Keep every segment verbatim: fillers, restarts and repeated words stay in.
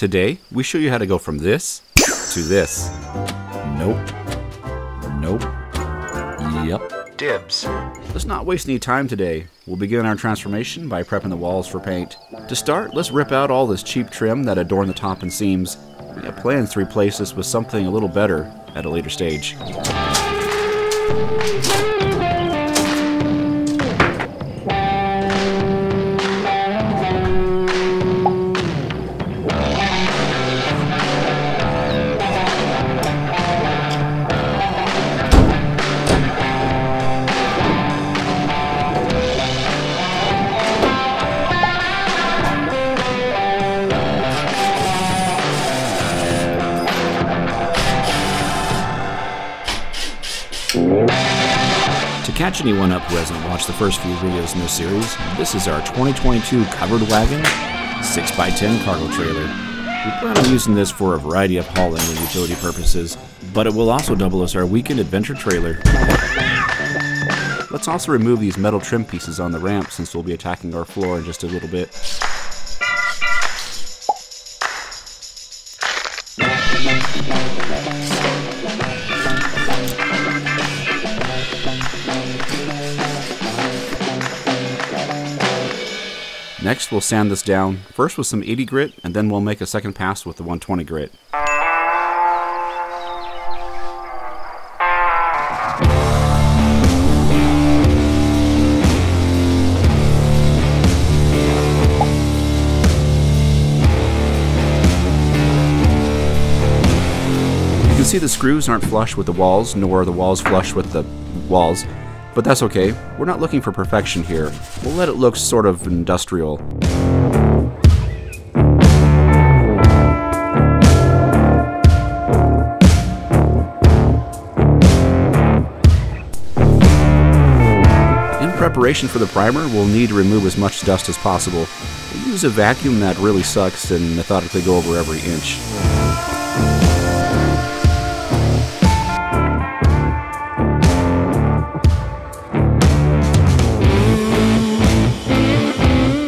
Today, we show you how to go from this to this. Nope. Nope. Yep. Dibs. Let's not waste any time today. We'll begin our transformation by prepping the walls for paint. To start, let's rip out all this cheap trim that adorned the top and seams. We have plans to replace this with something a little better at a later stage. To catch anyone up who hasn't watched the first few videos in this series, this is our twenty twenty-two Covered Wagon six by ten cargo trailer. We plan on using this for a variety of hauling and utility purposes, but it will also double as our weekend adventure trailer. Let's also remove these metal trim pieces on the ramp since we'll be attacking our floor in just a little bit. Next, we'll sand this down, first with some eighty grit, and then we'll make a second pass with the one twenty grit. You can see the screws aren't flush with the walls, nor are the walls flush with the walls. But that's okay, we're not looking for perfection here. We'll let it look sort of industrial. In preparation for the primer, we'll need to remove as much dust as possible. We'll use a vacuum that really sucks and methodically go over every inch.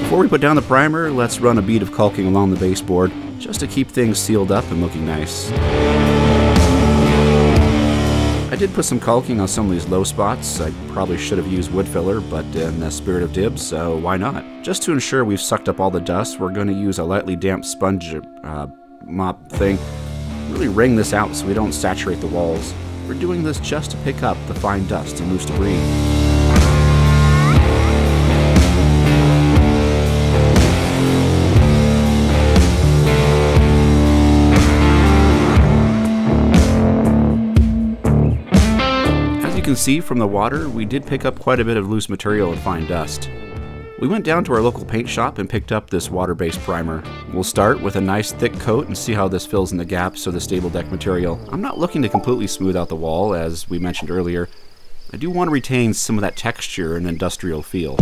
Before we put down the primer, let's run a bead of caulking along the baseboard just to keep things sealed up and looking nice. I did put some caulking on some of these low spots. I probably should have used wood filler, but in the spirit of dibs, so why not? Just to ensure we've sucked up all the dust, we're going to use a lightly damp sponge uh, mop thing. Really wring this out so we don't saturate the walls. We're doing this just to pick up the fine dust and loose debris. See from the water, we did pick up quite a bit of loose material and fine dust. We went down to our local paint shop and picked up this water-based primer. We'll start with a nice thick coat and see how this fills in the gaps of the stable deck material. I'm not looking to completely smooth out the wall, as we mentioned earlier. I do want to retain some of that texture and industrial feel.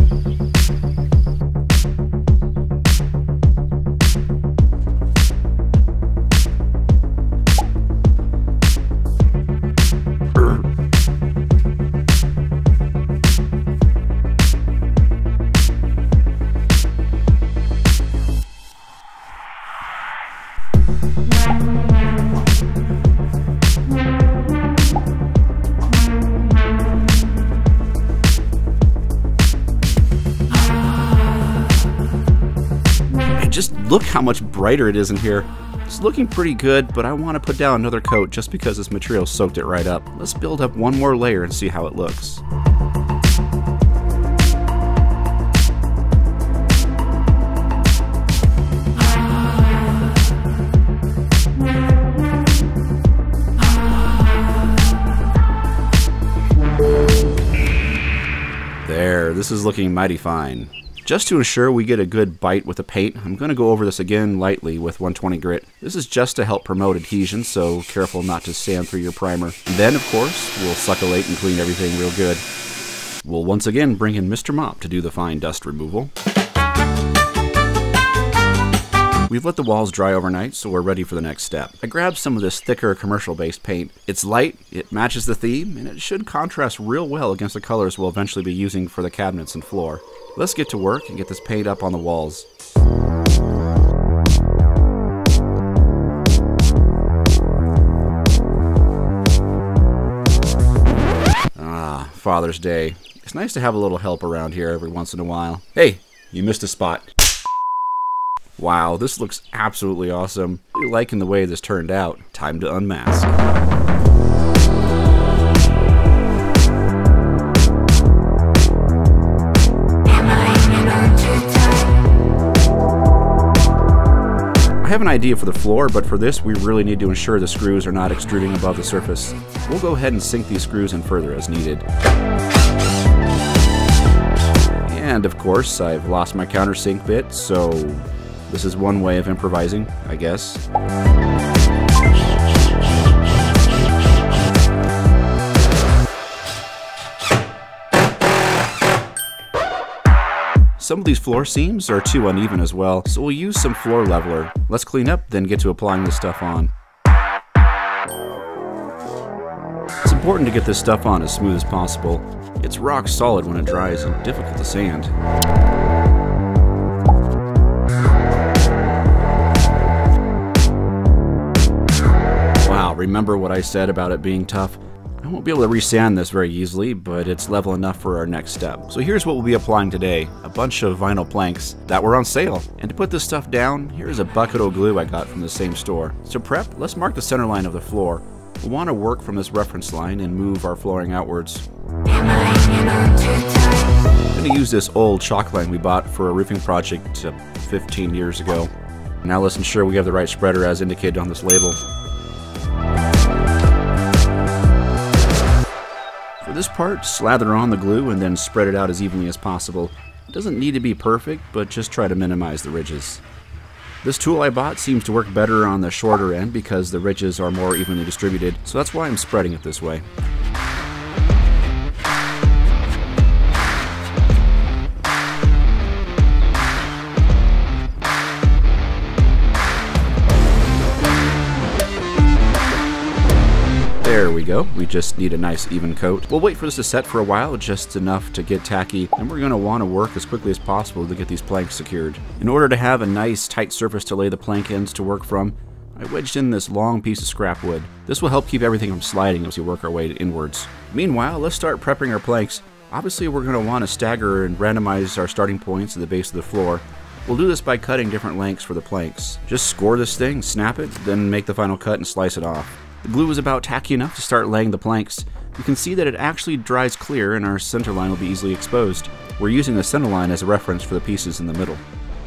Just look how much brighter it is in here. It's looking pretty good, but I want to put down another coat just because this material soaked it right up. Let's build up one more layer and see how it looks. There, this is looking mighty fine. Just to ensure we get a good bite with the paint, I'm going to go over this again lightly with one twenty grit. This is just to help promote adhesion, so careful not to sand through your primer. And then, of course, we'll succulate and clean everything real good. We'll once again bring in Mister Mop to do the fine dust removal. We've let the walls dry overnight, so we're ready for the next step. I grabbed some of this thicker commercial-based paint. It's light, it matches the theme, and it should contrast real well against the colors we'll eventually be using for the cabinets and floor. Let's get to work and get this paint up on the walls. Father's Day, it's nice to have a little help around here every once in a while. Hey, you missed a spot. Wow, this looks absolutely awesome. Really liking the way this turned out. Time to unmask. I have an idea for the floor, but for this we really need to ensure the screws are not extruding above the surface. We'll go ahead and sink these screws in further as needed. And of course, I've lost my countersink bit, so this is one way of improvising, I guess. Some of these floor seams are too uneven as well, so we'll use some floor leveler. Let's clean up, then get to applying this stuff on. It's important to get this stuff on as smooth as possible. It's rock solid when it dries and difficult to sand. Wow, remember what I said about it being tough? I won't be able to resand this very easily, but it's level enough for our next step. So here's what we'll be applying today, a bunch of vinyl planks that were on sale. And to put this stuff down, here's a bucket of glue I got from the same store. So prep, let's mark the center line of the floor. We'll want to work from this reference line and move our flooring outwards. I'm going to use this old chalk line we bought for a roofing project fifteen years ago. Now let's ensure we have the right spreader as indicated on this label. For this part, slather on the glue and then spread it out as evenly as possible. It doesn't need to be perfect, but just try to minimize the ridges. This tool I bought seems to work better on the shorter end because the ridges are more evenly distributed, so that's why I'm spreading it this way. There we go, we just need a nice even coat. We'll wait for this to set for a while, just enough to get tacky, and we're going to want to work as quickly as possible to get these planks secured. In order to have a nice tight surface to lay the plank ends to work from, I wedged in this long piece of scrap wood. This will help keep everything from sliding as we work our way inwards. Meanwhile, let's start prepping our planks. Obviously we're going to want to stagger and randomize our starting points at the base of the floor. We'll do this by cutting different lengths for the planks. Just score this thing, snap it, then make the final cut and slice it off. The glue is about tacky enough to start laying the planks. You can see that it actually dries clear and our center line will be easily exposed. We're using the center line as a reference for the pieces in the middle.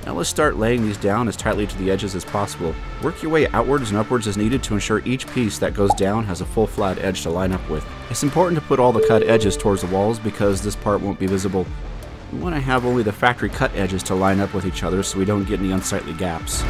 Now let's start laying these down as tightly to the edges as possible. Work your way outwards and upwards as needed to ensure each piece that goes down has a full flat edge to line up with. It's important to put all the cut edges towards the walls because this part won't be visible. We want to have only the factory cut edges to line up with each other so we don't get any unsightly gaps.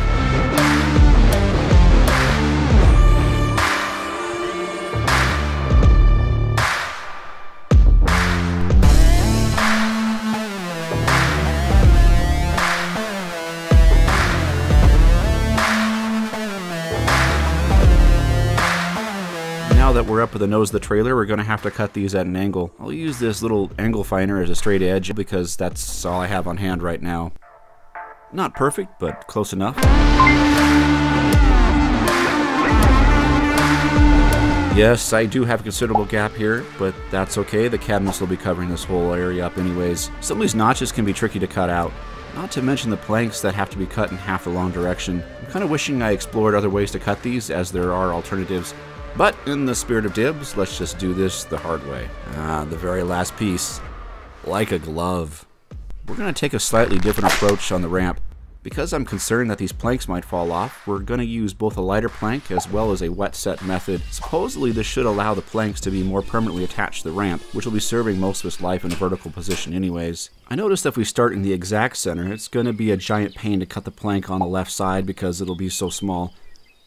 Now that we're up with the nose of the trailer, we're going to have to cut these at an angle. I'll use this little angle finder as a straight edge because that's all I have on hand right now. Not perfect, but close enough. Yes, I do have a considerable gap here, but that's okay. The cabinets will be covering this whole area up anyways. Some of these notches can be tricky to cut out. Not to mention the planks that have to be cut in half the long direction. I'm kind of wishing I explored other ways to cut these as there are alternatives. But in the spirit of dibs, let's just do this the hard way. Ah, the very last piece, like a glove. We're gonna take a slightly different approach on the ramp. Because I'm concerned that these planks might fall off, we're gonna use both a lighter plank as well as a wet set method. Supposedly this should allow the planks to be more permanently attached to the ramp, which will be serving most of its life in a vertical position anyways. I noticed that if we start in the exact center, it's gonna be a giant pain to cut the plank on the left side because it'll be so small.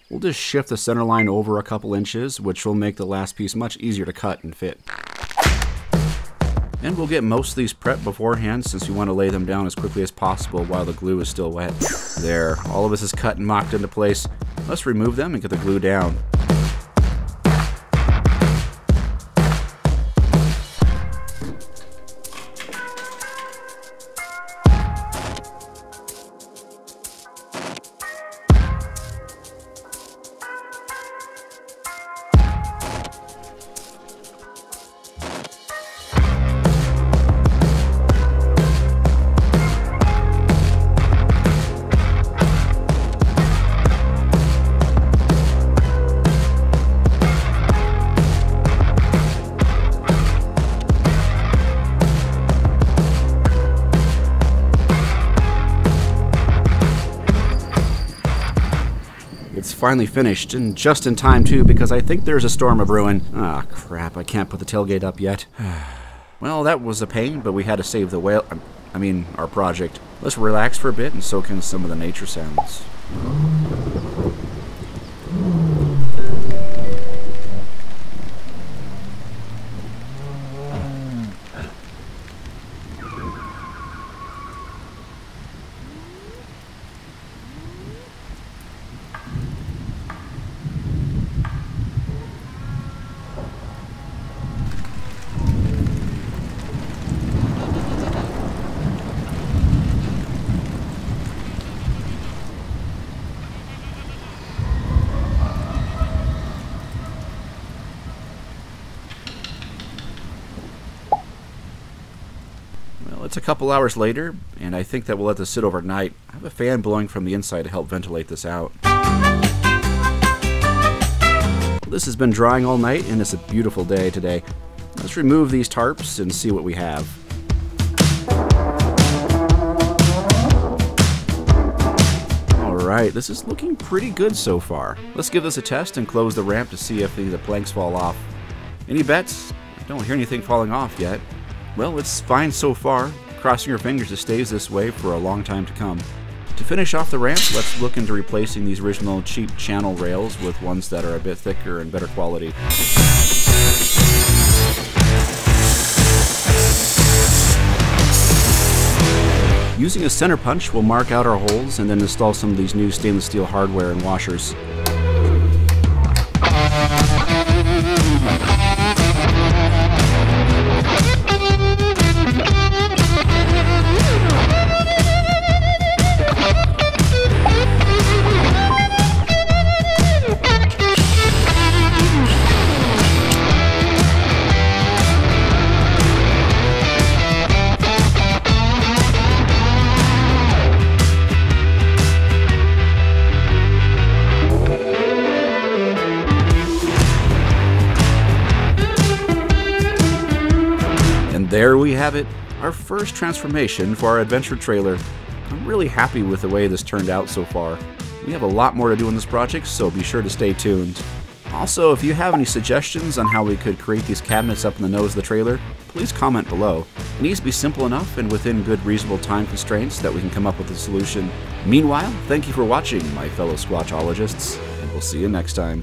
We'll just shift the center line over a couple inches, which will make the last piece much easier to cut and fit. And we'll get most of these prepped beforehand since we want to lay them down as quickly as possible while the glue is still wet. There, all of this is cut and mocked into place. Let's remove them and get the glue down. It's finally finished, and just in time too, because I think there's a storm of ruin. Ah, oh, crap, I can't put the tailgate up yet. Well, that was a pain, but we had to save the whale, I mean, our project. Let's relax for a bit and soak in some of the nature sounds. It's a couple hours later, and I think that we'll let this sit overnight. I have a fan blowing from the inside to help ventilate this out. This has been drying all night, and it's a beautiful day today. Let's remove these tarps and see what we have. Alright, this is looking pretty good so far. Let's give this a test and close the ramp to see if any of the planks fall off. Any bets? I don't hear anything falling off yet. Well, it's fine so far, crossing your fingers it stays this way for a long time to come. To finish off the ramp, let's look into replacing these original cheap channel rails with ones that are a bit thicker and better quality. Using a center punch, we'll mark out our holes and then install some of these new stainless steel hardware and washers. There we have it, our first transformation for our adventure trailer. I'm really happy with the way this turned out so far. We have a lot more to do on this project, so be sure to stay tuned. Also, if you have any suggestions on how we could create these cabinets up in the nose of the trailer, please comment below. It needs to be simple enough and within good reasonable time constraints that we can come up with a solution. Meanwhile, thank you for watching, my fellow Squatchologists, and we'll see you next time.